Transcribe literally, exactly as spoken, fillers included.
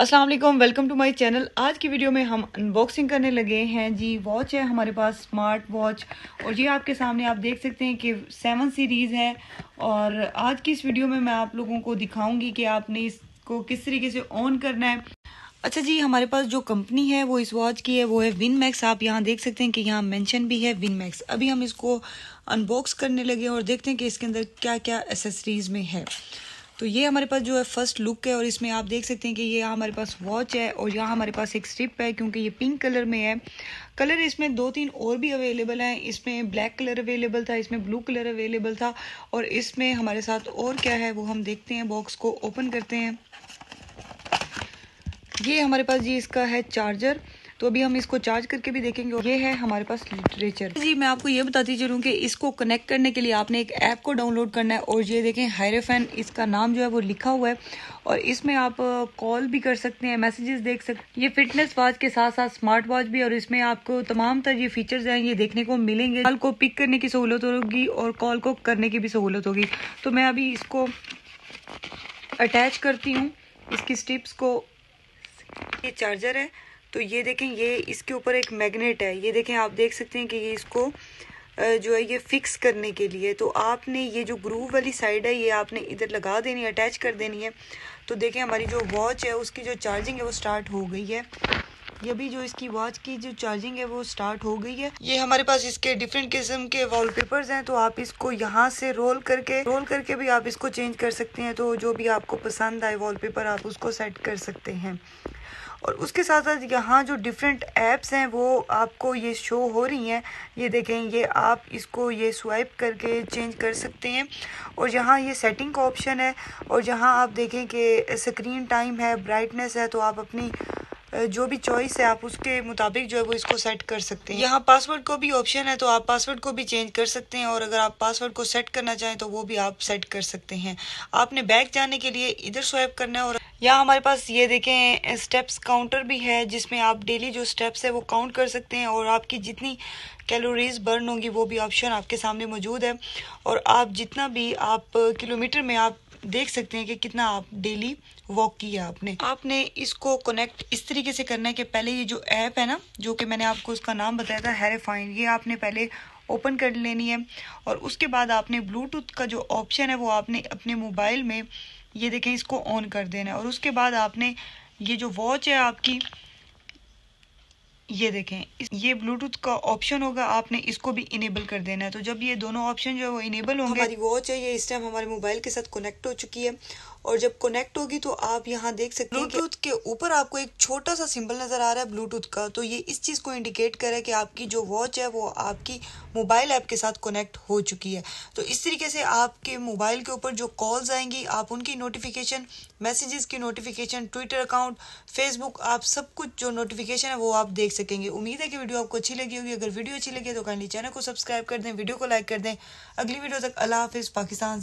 अस्सलाम वालेकुम, welcome to my channel. आज की वीडियो में हम अनबॉक्सिंग करने लगे हैं जी। वॉच है हमारे पास, स्मार्ट वॉच, और ये आपके सामने आप देख सकते हैं कि सेवन सीरीज़ है। और आज की इस वीडियो में मैं आप लोगों को दिखाऊंगी कि आपने इसको किस तरीके से ऑन करना है। अच्छा जी, हमारे पास जो कंपनी है वो इस वॉच की है, वो है विनमैक्स। आप यहाँ देख सकते हैं कि यहाँ मेंशन भी है विनमैक्स। अभी हम इसको अनबॉक्स करने लगे और देखते हैं कि इसके अंदर क्या क्या एसेसरीज़ में है। तो ये हमारे पास जो है फर्स्ट लुक है, और इसमें आप देख सकते हैं कि ये हमारे पास वॉच है और यहाँ हमारे पास एक स्ट्रिप है क्योंकि ये पिंक कलर में है। कलर इसमें दो तीन और भी अवेलेबल हैं। इसमें ब्लैक कलर अवेलेबल था, इसमें ब्लू कलर अवेलेबल था, और इसमें हमारे साथ और क्या है वो हम देखते हैं। बॉक्स को ओपन करते हैं। ये हमारे पास जी इसका है चार्जर, तो अभी हम इसको चार्ज करके भी देखेंगे। और ये है हमारे पास लिटरेचर जी। मैं आपको ये बताती चलूँ कि इसको कनेक्ट करने के लिए आपने एक ऐप को डाउनलोड करना है, और ये देखें हायरफाइन इसका नाम जो है वो लिखा हुआ है। और इसमें आप कॉल भी कर सकते हैं, मैसेजेस देख सकते हैं। ये फिटनेस वॉच के साथ साथ स्मार्ट वॉच भी, और इसमें आपको तमाम तरह ये फीचर्स हैं ये देखने को मिलेंगे। कॉल को पिक करने की सहूलत होगी और कॉल को करने की भी सहूलत होगी। तो मैं अभी इसको अटैच करती हूँ इसकी स्ट्रिप्स को। ये चार्जर है, तो ये देखें ये इसके ऊपर एक मैग्नेट है। ये देखें आप देख सकते हैं कि ये इसको जो है ये फिक्स करने के लिए, तो आपने ये जो ग्रूव वाली साइड है ये आपने इधर लगा देनी है, अटैच कर देनी है। तो देखें हमारी जो वॉच है उसकी जो चार्जिंग है वो स्टार्ट हो गई है। ये भी जो इसकी वॉच की जो चार्जिंग है वो स्टार्ट हो गई है। ये हमारे पास इसके डिफरेंट किस्म के वॉलपेपर्स हैं, तो आप इसको यहाँ से रोल करके रोल करके भी आप इसको चेंज कर सकते हैं। तो जो भी आपको पसंद आए वॉलपेपर आप उसको सेट कर सकते हैं। और उसके साथ साथ यहाँ जो डिफरेंट ऐप्स हैं वो आपको ये शो हो रही हैं। ये देखें ये आप इसको ये स्वाइप करके चेंज कर सकते हैं। और यहाँ ये सेटिंग का ऑप्शन है, और यहाँ आप देखें कि स्क्रीन टाइम है, ब्राइटनेस है, तो आप अपनी जो भी चॉइस है आप उसके मुताबिक जो है वो इसको सेट कर सकते हैं। यहाँ पासवर्ड को भी ऑप्शन है, तो आप पासवर्ड को भी चेंज कर सकते हैं, और अगर आप पासवर्ड को सेट करना चाहें तो वो भी आप सेट कर सकते हैं। आपने बैक जाने के लिए इधर स्वाइप करना है। और यहाँ हमारे पास ये देखें स्टेप्स काउंटर भी है, जिसमें आप डेली जो स्टेप्स है वो काउंट कर सकते हैं, और आपकी जितनी कैलोरीज बर्न होंगी वो भी ऑप्शन आपके सामने मौजूद है। और आप जितना भी आप किलोमीटर में आप देख सकते हैं कि कितना आप डेली वॉक किया आपने। आपने इसको कनेक्ट इस तरीके से करना है कि पहले ये जो ऐप है ना, जो कि मैंने आपको उसका नाम बताया था हायरफाइन, ये आपने पहले ओपन कर लेनी है। और उसके बाद आपने ब्लूटूथ का जो ऑप्शन है वो आपने अपने मोबाइल में ये देखें इसको ऑन कर देना है। और उसके बाद आपने ये जो वॉच है आपकी ये देखें ये ब्लूटूथ का ऑप्शन होगा, आपने इसको भी इनेबल कर देना है। तो जब ये दोनों ऑप्शन जो है वो इनेबल होंगे, हमारी वॉच है ये इस टाइम हमारे मोबाइल के साथ कनेक्ट हो चुकी है। और जब कनेक्ट होगी तो आप यहाँ देख सकते हैं ब्लूटूथ के ऊपर आपको एक छोटा सा सिंबल नज़र आ रहा है ब्लूटूथ का, तो ये इस चीज़ को इंडिकेट करे कि आपकी जो वॉच है वो आपकी मोबाइल ऐप के साथ कनेक्ट हो चुकी है। तो इस तरीके से आपके मोबाइल के ऊपर जो कॉल्स आएंगी आप उनकी नोटिफिकेशन, मैसेजेस की नोटिफिकेशन, ट्विटर अकाउंट, फेसबुक, आप सब कुछ जो नोटिफिकेशन है वो आप देख सकेंगे। उम्मीद है कि वीडियो आपको अच्छी लगी होगी। अगर वीडियो अच्छी लगी तो काइंडली चैनल को सब्सक्राइब कर दें, वीडियो को लाइक कर दें। अगली वीडियो तक अल्लाह हाफिज़, पाकिस्तान।